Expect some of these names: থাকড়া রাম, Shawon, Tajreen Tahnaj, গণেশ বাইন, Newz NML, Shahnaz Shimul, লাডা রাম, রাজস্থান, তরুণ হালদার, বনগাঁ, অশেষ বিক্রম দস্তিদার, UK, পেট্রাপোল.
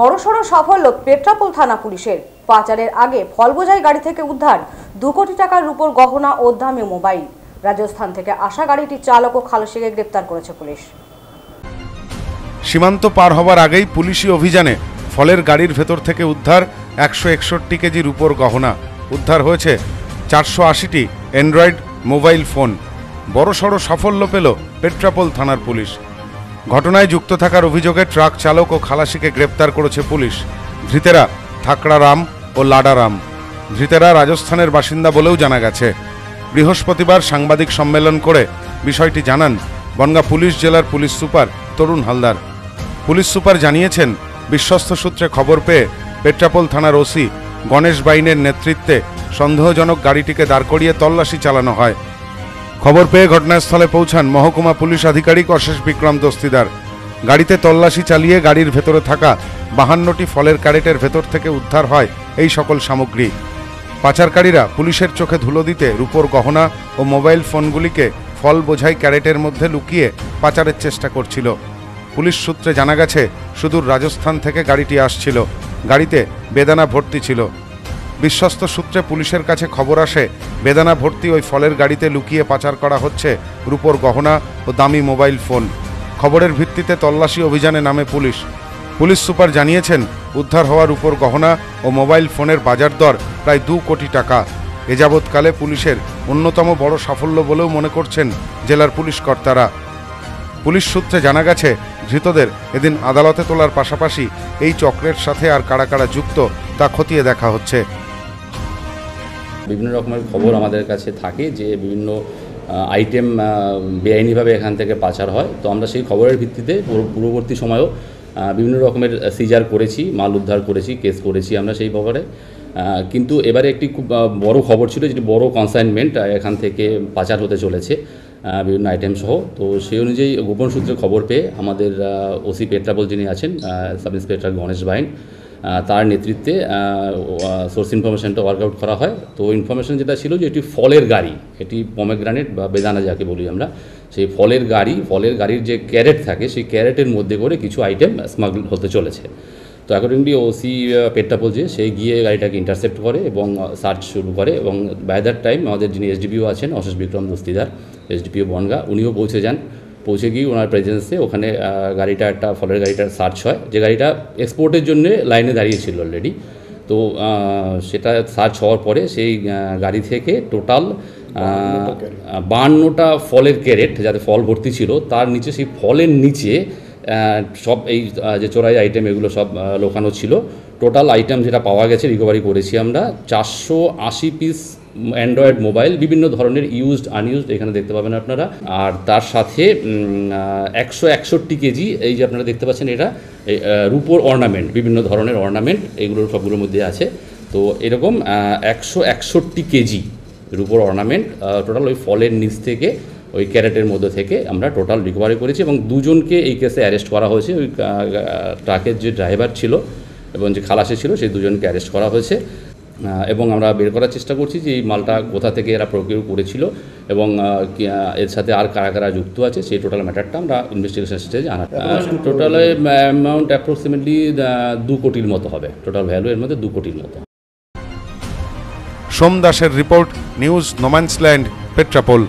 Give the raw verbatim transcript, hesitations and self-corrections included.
বড়সড় সাফল্য পেট্রাপোল থানা পুলিশের। পাচারের আগে ফলবোঝাই গাড়ি থেকে উদ্ধার দু কোটি টাকার রূপোর গহনা ও দামি মোবাইল। রাজস্থান থেকে আসা গাড়িটির চালক ও খালাসিকে গ্রেপ্তার করেছে পুলিশ। সীমান্ত পার হওয়ার আগেই পুলিশি অভিযানে ফলের গাড়ির ভেতর থেকে উদ্ধার একশো একষট্টি কেজি রূপোর গহনা। উদ্ধার হয়েছে চারশো আশিটি অ্যান্ড্রয়েড মোবাইল ফোন। বড়সড় সাফল্য পেল পেট্রাপোল থানার পুলিশ। ঘটনায় যুক্ত থাকার অভিযোগে ট্রাক চালক ও খালাসিকে গ্রেপ্তার করেছে পুলিশ। ধৃতেরা থাকড়া রাম ও লাডা রাম। ধৃতেরা রাজস্থানের বাসিন্দা বলেও জানা গেছে। বৃহস্পতিবার সাংবাদিক সম্মেলন করে বিষয়টি জানান বনগাঁ পুলিশ জেলার police super তরুণ হালদার। Police super জানিয়েছেন, বিশ্বস্ত সূত্রে খবর পেয়ে পেট্রাপোল থানার ওসি গণেশ বাইনের নেতৃত্বে সন্দেহজনক গাড়িটিকে দাঁড় করিয়ে তল্লাশি চালানো হয়। খবর পেয়ে ঘটনাস্থলে পৌঁছান মহকুমা পুলিশ আধিকারিক অশেষ বিক্রম দস্তিদার। গাড়িতে তল্লাশি চালিয়ে গাড়ির ভেতরে থাকা বাহান্নটি ফলের ক্যারেটের ভেতর থেকে উদ্ধার হয় এই সকল সামগ্রী। পাচারকারীরা পুলিশের চোখে ধুলো দিতে রূপোর গহনা ও মোবাইল ফোনগুলিকে ফল বোঝাই ক্যারেটের মধ্যে লুকিয়ে পাচারের চেষ্টা করছিল। পুলিশ সূত্রে জানা গেছে, সুদূর রাজস্থান থেকে গাড়িটি আসছিল। গাড়িতে বেদানা ভর্তি ছিল। বিশ্বস্ত সূত্রে পুলিশের কাছে খবর আসে, বেদানা ভর্তি ওই ফলের গাড়িতে লুকিয়ে পাচার করা হচ্ছে রূপোর গহনা ও দামি মোবাইল ফোন। খবরের ভিত্তিতে তল্লাশি অভিযানে নামে পুলিশ। পুলিশ সুপার জানিয়েছেন, উদ্ধার হওয়া রূপোর গহনা ও মোবাইল ফোনের বাজার দর প্রায় দু কোটি টাকা। এ যাবৎকালে পুলিশের অন্যতম বড় সাফল্য বলেও মনে করছেন জেলার পুলিশ কর্তারা। পুলিশ সূত্রে জানা গেছে, ধৃতদের এদিন আদালতে তোলার পাশাপাশি এই চক্রের সাথে আর কারা কারা যুক্ত তা খতিয়ে দেখা হচ্ছে। বিভিন্ন রকমের খবর আমাদের কাছে থাকে যে বিভিন্ন আইটেম বেআইনিভাবে এখান থেকে পাচার হয়। তো আমরা সেই খবরের ভিত্তিতে পূর্ববর্তী সময়েও বিভিন্ন রকমের সিজার করেছি, মাল উদ্ধার করেছি, কেস করেছি আমরা সেই ব্যাপারে। কিন্তু এবারে একটি খুব বড় খবর ছিল, যেটি বড় কনসাইনমেন্ট এখান থেকে পাচার হতে চলেছে বিভিন্ন আইটেম সহ। তো সেই অনুযায়ী গোপন সূত্রে খবর পেয়ে আমাদের ওসি পেট্রাপোল যিনি আছেন, সাব ইন্সপেক্টর গণেশ বাইন, তার নেতৃত্বে সোর্স ইনফরমেশনটা ওয়ার্কআউট করা হয়। তো ইনফরমেশন যেটা ছিল যে এটি ফলের গাড়ি, এটি পমেগ্রানেট বা বেদানা যাকে বলি আমরা, সেই ফলের গাড়ি, ফলের গাড়ির যে ক্যারেট থাকে সেই ক্যারেটের মধ্যে করে কিছু আইটেম স্মাগল হতে চলেছে। তো অ্যাকর্ডিংলি ওসি পেট্রাপোল যে সেই গিয়ে গাড়িটাকে ইন্টারসেপ্ট করে এবং সার্চ শুরু করে, এবং বাই দ্যাট টাইম আমাদের যিনি এসডিপিও আছেন অশেষ বিক্রম দস্তিদার, এসডিপিও বনগাঁ, উনিও পৌঁছে যান। পৌঁছে গিয়ে ওনার প্রেজেন্সে ওখানে গাড়িটা একটা ফলের গাড়িটার সার্চ হয়, যে গাড়িটা এক্সপোর্টের জন্য লাইনে দাঁড়িয়েছিল অলরেডি। তো সেটা সার্চ হওয়ার পরে সেই গাড়ি থেকে টোটাল বাহান্নটা ফলের ক্যারেট, যাতে ফল ভর্তি ছিল, তার নিচে সেই ফলের নিচে সব এই যে চোরাই আইটেম এগুলো সব লোকানো ছিল। টোটাল আইটেম যেটা পাওয়া গেছে, রিকভারি করেছি আমরা চারশো আশি পিস অ্যান্ড্রয়েড মোবাইল, বিভিন্ন ধরনের ইউজড আনইউজড এখানে দেখতে পাবেন আপনারা। আর তার সাথে একশো একষট্টি কেজি এই যে আপনারা দেখতে পাচ্ছেন, এটা রূপোর অর্নামেন্ট, বিভিন্ন ধরনের অর্নামেন্ট এগুলোর সবগুলোর মধ্যে আছে। তো এরকম একশো একষট্টি কেজি রূপোর অর্নামেন্ট টোটাল ওই ফলের নিচ থেকে, ওই ক্যারেটের মধ্যে থেকে আমরা টোটাল রিকভারি করেছি। এবং দুজনকে এই কেসে অ্যারেস্ট করা হয়েছে। ওই ট্রাকের যে ড্রাইভার ছিল এবং যে খালাসি ছিল, সেই দুজনকে অ্যারেস্ট করা হয়েছে। এবং আমরা বের করার চেষ্টা করছি যে এই মালটা কোথা থেকে এরা প্রকিউর করেছিল এবং এর সাথে আর কারা কারা যুক্ত আছে, সেই টোটাল ম্যাটারটা আমরা ইনভেস্টিগেশন স্টেজে আনা। টোটাল অ্যামাউন্ট অ্যাপ্রক্সিমেটলি দু কোটির মতো হবে, টোটাল ভ্যালু এর মধ্যে দু কোটির মতো। সোম দাসের রিপোর্ট, নিউজ নোম্যান্সল্যান্ড, পেট্রাপোল।